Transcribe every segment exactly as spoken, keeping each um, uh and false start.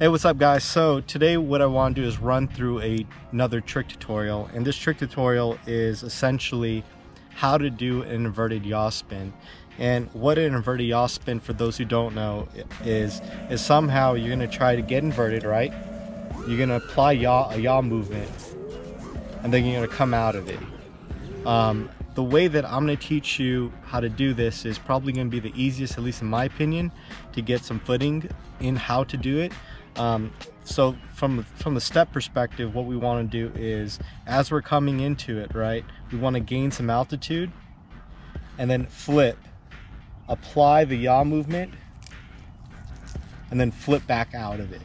Hey, what's up guys? So today what I want to do is run through a, another trick tutorial, and this trick tutorial is essentially how to do an inverted yaw spin. And what an inverted yaw spin, for those who don't know, is is somehow you're going to try to get inverted, right? You're going to apply yaw, a yaw movement, and then you're going to come out of it. Um, the way that I'm going to teach you how to do this is probably going to be the easiest, at least in my opinion, to get some footing in how to do it. Um, so from, from the step perspective, what we want to do is, as we're coming into it, right, we want to gain some altitude and then flip, apply the yaw movement, and then flip back out of it.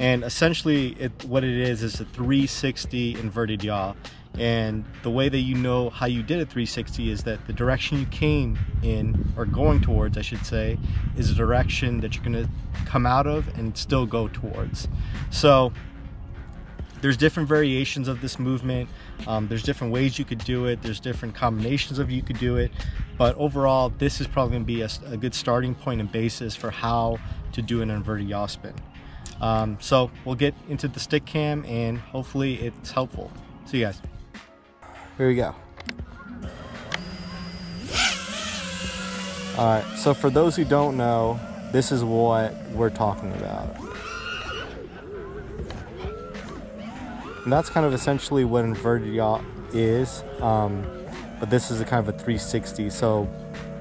And essentially it, what it is is a three sixty inverted yaw. And the way that you know how you did a three sixty is that the direction you came in, or going towards I should say, is the direction that you're going to come out of and still go towards. So there's different variations of this movement, um, there's different ways you could do it, there's different combinations of you could do it, but overall this is probably going to be a, a good starting point and basis for how to do an inverted yaw spin. Um, so we'll get into the stick cam and hopefully it's helpful. See you guys. Here we go. All right, so for those who don't know, this is what we're talking about. And that's kind of essentially what inverted yaw is, um, but this is a kind of a three sixty. So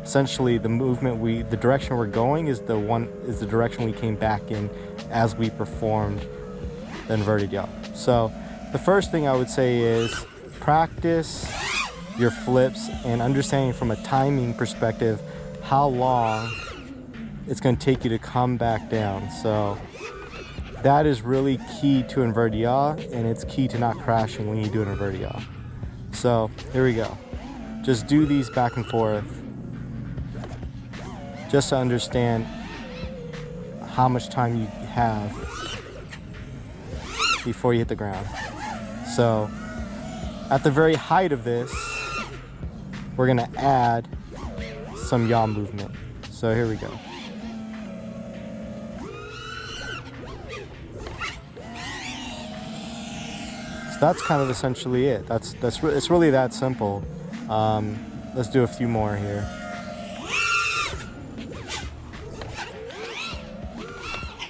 essentially the movement we, the direction we're going is the one, is the direction we came back in as we performed the inverted yaw. So the first thing I would say is, practice your flips and understanding from a timing perspective how long it's going to take you to come back down. So that is really key to inverted yaw, and it's key to not crashing when you do an inverted yaw. So here we go. Just do these back and forth just to understand how much time you have before you hit the ground. So at the very height of this, we're gonna add some yaw movement. So here we go. So that's kind of essentially it. That's that's re it's really that simple. Um, let's do a few more here.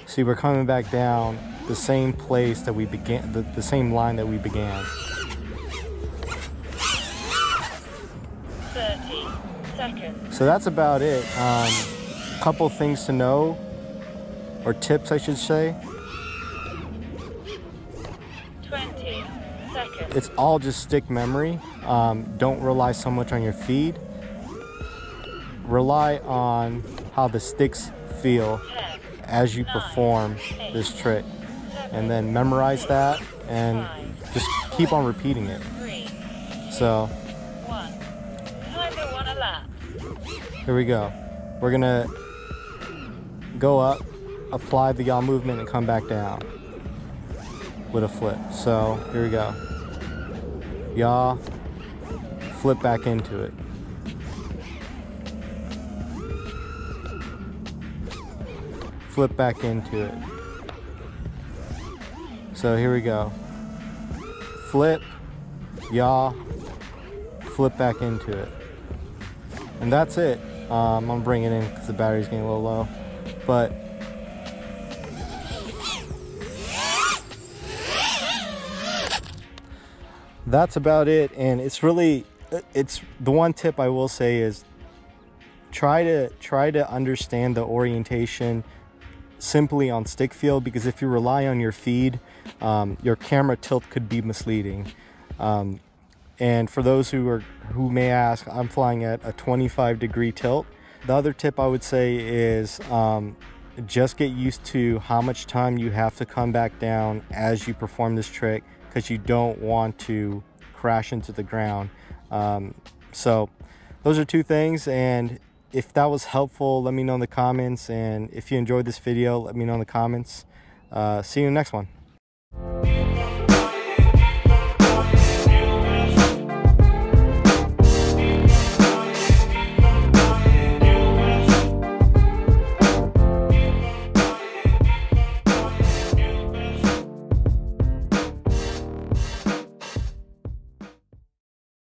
See, we're coming back down the same place that we began, the, the same line that we began. So that's about it. Um, couple things to know, or tips I should say. twenty seconds. It's all just stick memory. Um, don't rely so much on your feed. Rely on how the sticks feel as you perform this trick. And then memorize that and just keep on repeating it. So here we go. We're gonna go up, apply the yaw movement, and come back down with a flip. So here we go. Yaw, flip back into it. Flip back into it. So here we go. Flip, yaw, flip back into it. And that's it. Um, I'm bringing it in because the battery's getting a little low, but that's about it. And it's really, it's the one tip I will say is try to try to understand the orientation simply on stick feel, because if you rely on your feed, um, your camera tilt could be misleading. Um, And for those who are who may ask, I'm flying at a twenty-five degree tilt. The other tip I would say is um, just get used to how much time you have to come back down as you perform this trick, because you don't want to crash into the ground. Um, so those are two things. And if that was helpful, let me know in the comments. And if you enjoyed this video, let me know in the comments. Uh, see you in the next one.